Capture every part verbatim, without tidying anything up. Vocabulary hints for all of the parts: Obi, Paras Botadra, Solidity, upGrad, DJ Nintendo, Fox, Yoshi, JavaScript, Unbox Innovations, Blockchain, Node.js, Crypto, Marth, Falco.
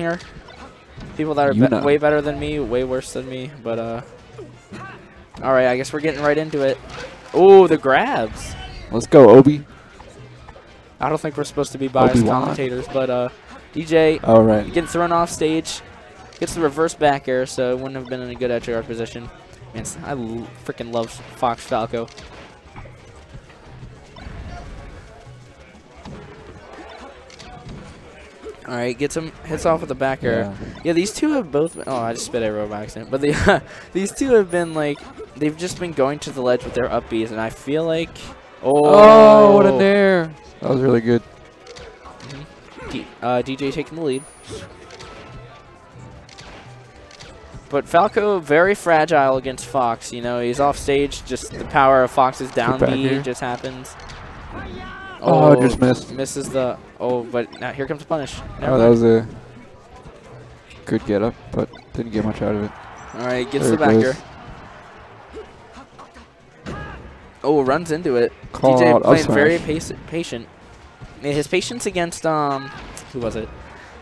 here. People that are be know. way better than me, way worse than me, but uh. All right, I guess we're getting right into it. Oh, the grabs. Let's go, Obi. I don't think we're supposed to be biased commentators, but uh, D J All right. getting thrown off stage, gets the reverse back air, so it wouldn't have been in a good H R position. Man, I freaking love Fox Falco. All right, gets him, hits off with the back air. Yeah, yeah these two have both. Been, oh, I just spit arrow by accident. But the, these two have been like, they've just been going to the ledge with their upbees, and I feel like, oh, oh what a dare! That was really good. Mm-hmm. D, uh, D J taking the lead. But Falco very fragile against Fox. You know, he's off stage. Just the power of Fox's down B just happens. Oh, oh, just missed. Misses the. Oh, but now here comes the punish. Never oh, that mind. was a good get up, but didn't get much out of it. All right, gets there the backer. Oh, runs into it. Call D J playing very patient. His patience against um, who was it?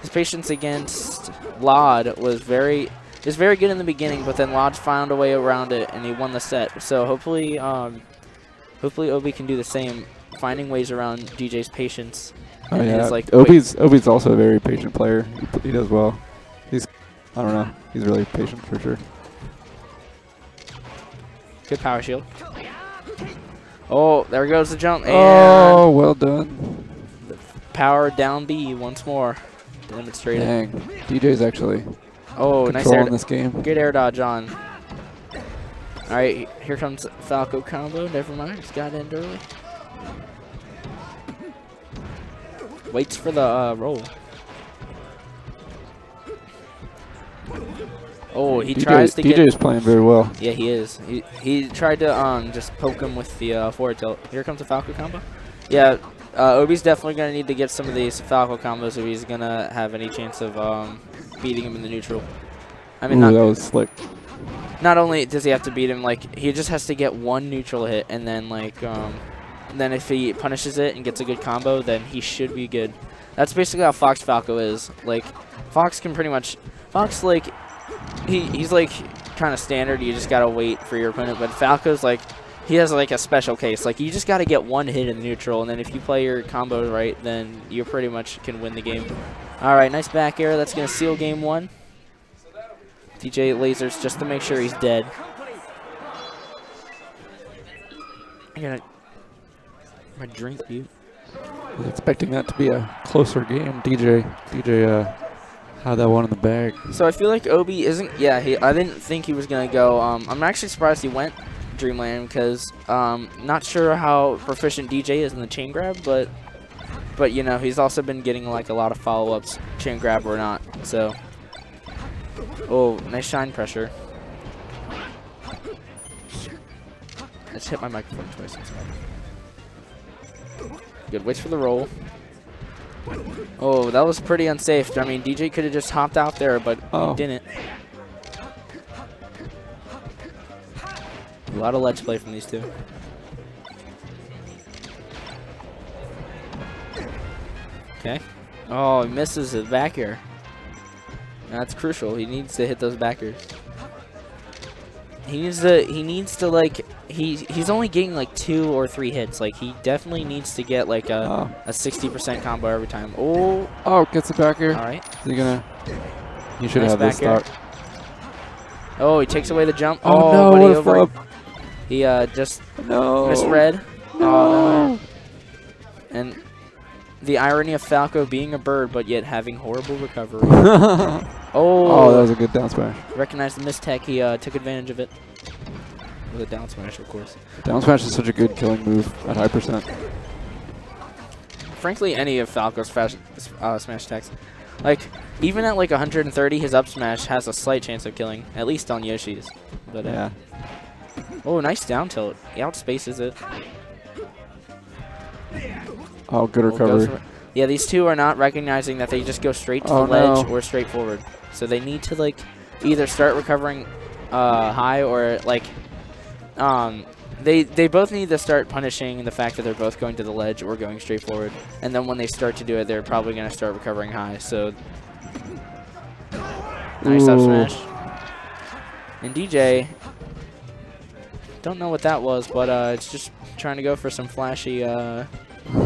His patience against Lod was very. It's very good in the beginning, but then Lodge found a way around it, and he won the set. So hopefully, um, hopefully Obi can do the same, finding ways around D J's patience. Oh yeah, his, like, Obi's Obi's also a very patient player. He, he does well. He's, I don't know, he's really patient for sure. Good power shield. Oh, there goes the jump. And oh, well done. Power down B once more. Demonstrated. Dang, D J's actually. Oh, nice air in this game. Good air dodge on. All right, here comes Falco combo. Never mind, just got in early. Waits for the uh, roll. Oh, he D J, tries to D J's get. D J's playing very well. Yeah, he is. He he tried to um just poke him with the uh, forward tilt. Here comes the Falco combo. Yeah, uh, Obi's definitely gonna need to get some of these Falco combos if he's gonna have any chance of um. beating him in the neutral. I mean, Ooh, not, that was slick. Not only does he have to beat him, like he just has to get one neutral hit, and then like, um, and then if he punishes it and gets a good combo, then he should be good. That's basically how Fox Falco is. Like, Fox can pretty much, Fox like, he he's like kind of standard. You just gotta wait for your opponent. But Falco's like, he has like a special case. Like, you just gotta get one hit in the neutral, and then if you play your combo right, then you pretty much can win the game. All right, nice back air. That's going to seal game one. D J lasers just to make sure he's dead. I got my drink, dude. I was expecting that to be a closer game. D J, D J uh, had that one in the bag. So I feel like Obi isn't. Yeah, he, I didn't think he was going to go. Um, I'm actually surprised he went Dreamland because um, not sure how proficient D J is in the chain grab, but. But, you know, he's also been getting, like, a lot of follow-ups, chain grab or not, so. Oh, nice shine pressure. I just hit my microphone twice. Good, waits for the roll. Oh, that was pretty unsafe. I mean, D J could have just hopped out there, but oh. he didn't. A lot of ledge play from these two. Okay. Oh, he misses the back air. That's crucial. He needs to hit those back airs. He needs to. He needs to like. He he's only getting like two or three hits. Like, he definitely needs to get like a oh. a sixty percent combo every time. Oh. Oh, gets the back air. All right. He's gonna. You should nice have this air. start. Oh, he takes away the jump. Oh, oh no! What a flop. He uh just no. misread. No. Oh, no. And. The irony of Falco being a bird, but yet having horrible recovery. oh, oh, that was a good down smash. Recognized the mistech. He uh, took advantage of it. With a down smash, of course. Down smash is such a good killing move at high percent. Frankly, any of Falco's fashion, uh, smash attacks. Like, even at like one hundred thirty, his up smash has a slight chance of killing. At least on Yoshi's. But, uh, yeah. Oh, nice down tilt. He outspaces it. Oh, good recovery. Oh, yeah, these two are not recognizing that they just go straight to oh, the ledge no. or straight forward. So they need to, like, either start recovering uh, high or, like, um, they they both need to start punishing the fact that they're both going to the ledge or going straight forward. And then when they start to do it, they're probably going to start recovering high. So Nice Ooh. Up smash. And D J, don't know what that was, but uh, it's just trying to go for some flashy. Uh,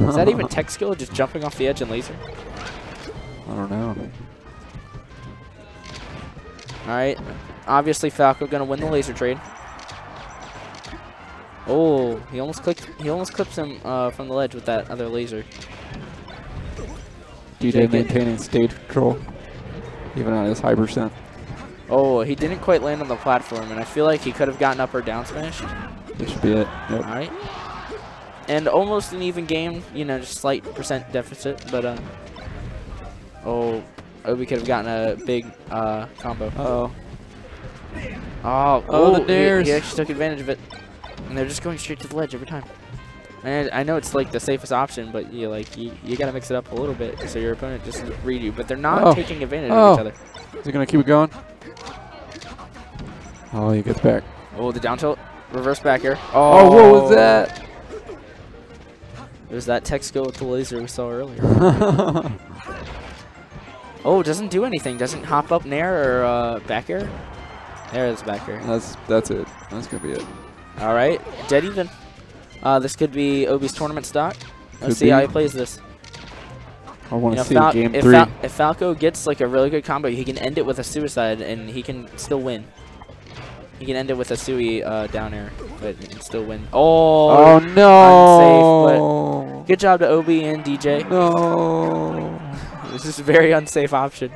is that even tech skill? Just jumping off the edge and laser? I don't know. Alright. Obviously, Falco gonna win the laser trade. Oh, he almost clicked. He almost clips him uh, from the ledge with that other laser. D J maintaining stage control, even at his high percent. Oh, he didn't quite land on the platform, and I feel like he could have gotten up or down smash. This should be it. Yep. All right. And almost an even game. You know, just slight percent deficit, but uh. Oh, Obi could have gotten a big uh combo. Uh oh. Oh, oh, the dares. He, he actually took advantage of it. And they're just going straight to the ledge every time. And I know it's like the safest option, but you like you, you gotta mix it up a little bit so your opponent doesn't read you. But they're not oh. taking advantage oh. of each other. Is he gonna keep it going? Oh, he gets back. Oh, the down tilt, reverse back air. Oh, oh what was that? It was that tech skill with the laser we saw earlier. Oh, doesn't do anything. Doesn't hop up nair or uh, back air. There is back air. That's that's it. That's gonna be it. All right, dead even. Uh, this could be Obi's tournament stock. Let's could see be. how he plays this. I want to you know, see game if three. Fal if Falco gets like a really good combo, he can end it with a suicide, and he can still win. He can end it with a sui uh, down air, but he can still win. Oh, oh no! Unsafe, but good job to Obi and D J. No, this is a very unsafe option.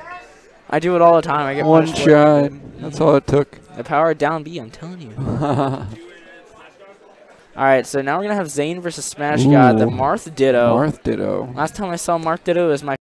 I do it all the time. I get one shot. That's all it took. The power of down B. I'm telling you. Alright, so now we're going to have Zane versus Smash Ooh. God, the Marth Ditto. Marth Ditto. Last time I saw Marth Ditto, it was my